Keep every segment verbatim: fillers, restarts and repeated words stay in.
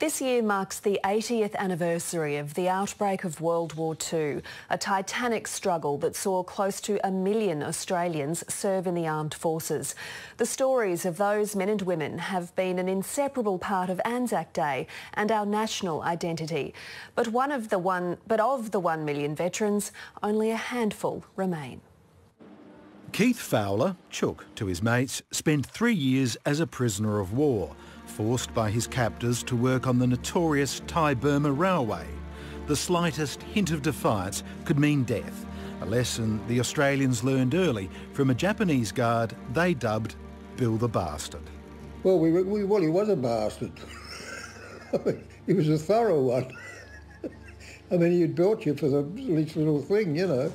This year marks the eightieth anniversary of the outbreak of World War Two, a titanic struggle that saw close to a million Australians serve in the armed forces. The stories of those men and women have been an inseparable part of Anzac Day and our national identity. But one of the one, but of the one million veterans, only a handful remain. Keith Fowler, Chook to his mates, spent three years as a prisoner of war, forced by his captors to work on the notorious Thai-Burma railway. The slightest hint of defiance could mean death, a lesson the Australians learned early from a Japanese guard they dubbed Bill the Bastard. Well, we, we, well he was a bastard. I mean, he was a thorough one. I mean, he'd belt you for the least little thing, you know.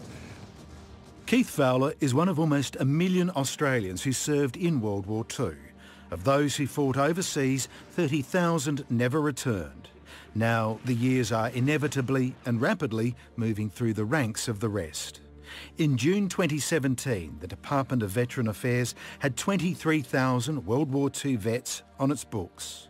Keith Fowler is one of almost a million Australians who served in World War Two. Of those who fought overseas, thirty thousand never returned. Now the years are inevitably and rapidly moving through the ranks of the rest. In June twenty seventeen, the Department of Veteran Affairs had twenty-three thousand World War Two vets on its books.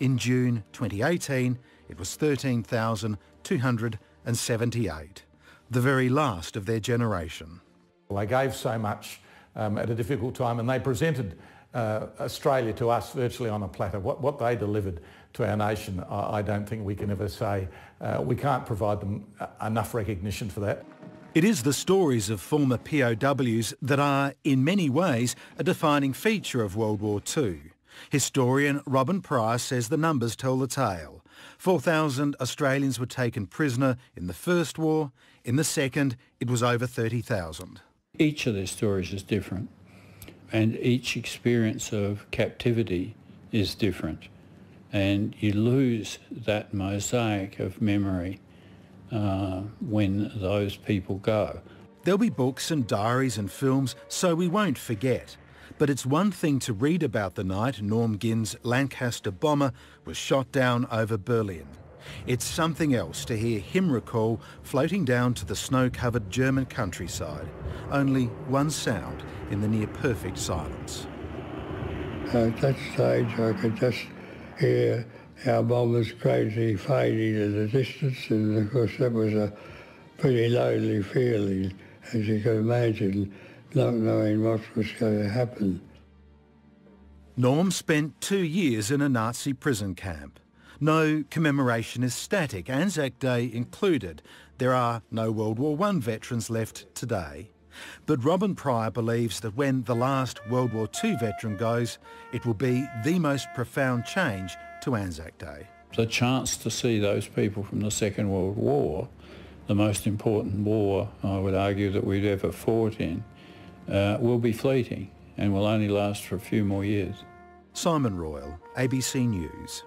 In June twenty eighteen, it was thirteen thousand two hundred seventy-eight, the very last of their generation. Well, they gave so much um, at a difficult time, and they presented Uh, Australia to us virtually on a platter. What, what they delivered to our nation, I, I don't think we can ever say uh, we can't provide them enough recognition for that. It is the stories of former P O Ws that are, in many ways, a defining feature of World War Two. Historian Robin Pryor says the numbers tell the tale. four thousand Australians were taken prisoner in the First War. In the Second, it was over thirty thousand. Each of their stories is different, and each experience of captivity is different, and you lose that mosaic of memory uh, when those people go. There'll be books and diaries and films, so we won't forget. But it's one thing to read about the night Norm Ginn's Lancaster bomber was shot down over Berlin. It's something else to hear him recall floating down to the snow-covered German countryside. Only one sound in the near-perfect silence. At that stage I could just hear our bombers crazy fading in the distance, and of course that was a pretty lonely feeling, as you can imagine, not knowing what was going to happen. Norm spent two years in a Nazi prison camp. No commemoration is static, Anzac Day included. There are no World War One veterans left today. But Robin Pryor believes that when the last World War Two veteran goes, it will be the most profound change to Anzac Day. The chance to see those people from the Second World War, the most important war, I would argue, that we've ever fought in, uh, will be fleeting and will only last for a few more years. Simon Royal, A B C News.